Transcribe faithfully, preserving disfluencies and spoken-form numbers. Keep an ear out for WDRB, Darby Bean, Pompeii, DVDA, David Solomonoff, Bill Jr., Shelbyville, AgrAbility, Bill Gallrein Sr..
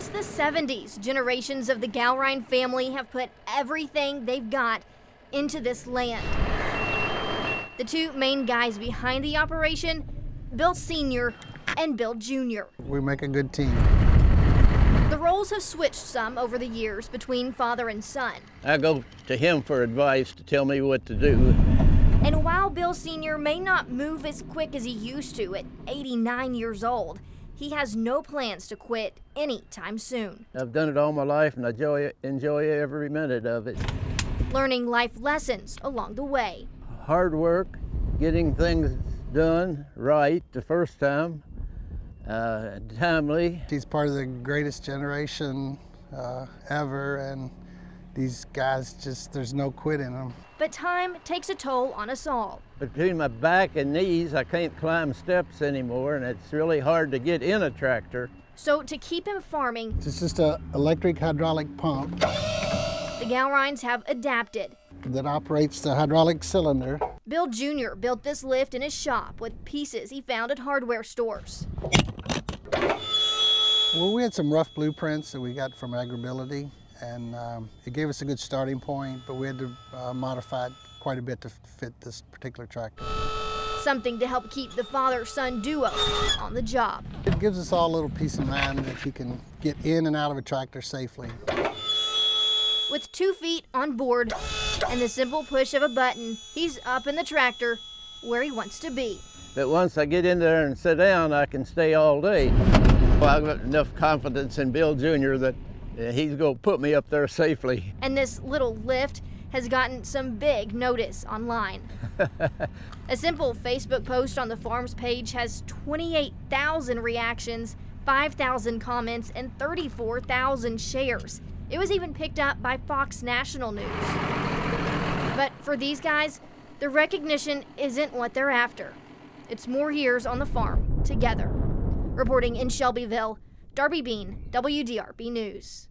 Since the seventies, generations of the Gallrein family have put everything they've got into this land. The two main guys behind the operation, Bill Senior and Bill Junior We make a good team. The roles have switched some over the years between father and son. I go to him for advice to tell me what to do. And while Bill Senior may not move as quick as he used to at eighty-nine years old, he has no plans to quit anytime soon. I've done it all my life, and I enjoy, enjoy every minute of it. Learning life lessons along the way. Hard work, getting things done right the first time, uh, timely. He's part of the greatest generation uh, ever, and these guys just, there's no quit in them. But time takes a toll on us all. Between my back and knees, I can't climb steps anymore, and it's really hard to get in a tractor. So to keep him farming, it's just an electric hydraulic pump. The Gallreins have adapted. That operates the hydraulic cylinder. Bill Junior built this lift in his shop with pieces he found at hardware stores. Well, we had some rough blueprints that we got from AgrAbility, and um, it gave us a good starting point, but we had to uh, modify it quite a bit to fit this particular tractor. Something to help keep the father-son duo on the job. It gives us all a little peace of mind that he can get in and out of a tractor safely. With two feet on board and the simple push of a button, he's up in the tractor where he wants to be. But once I get in there and sit down, I can stay all day. Well, I've got enough confidence in Bill Junior that he's going to put me up there safely. And this little lift has gotten some big notice online. A simple Facebook post on the farm's page has twenty-eight thousand reactions, five thousand comments, and thirty-four thousand shares. It was even picked up by Fox National News. But for these guys, the recognition isn't what they're after. It's more years on the farm together. Reporting in Shelbyville, Darby Bean, W D R B News.